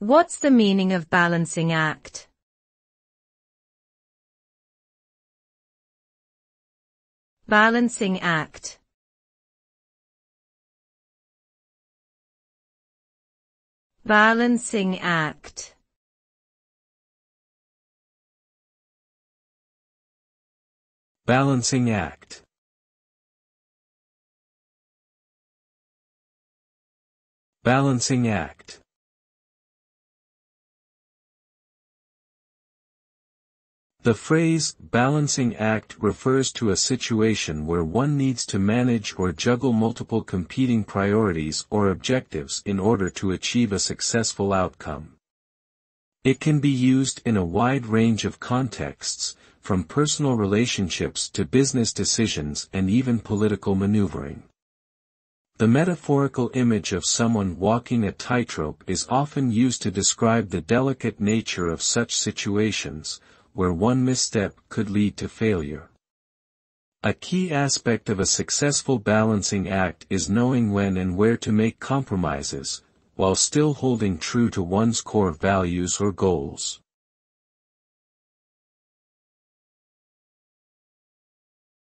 What's the meaning of balancing act? Balancing act. Balancing act. Balancing act. Balancing act. The phrase balancing act refers to a situation where one needs to manage or juggle multiple competing priorities or objectives in order to achieve a successful outcome. It can be used in a wide range of contexts, from personal relationships to business decisions and even political maneuvering. The metaphorical image of someone walking a tightrope is often used to describe the delicate nature of such situations, where one misstep could lead to failure. A key aspect of a successful balancing act is knowing when and where to make compromises, while still holding true to one's core values or goals.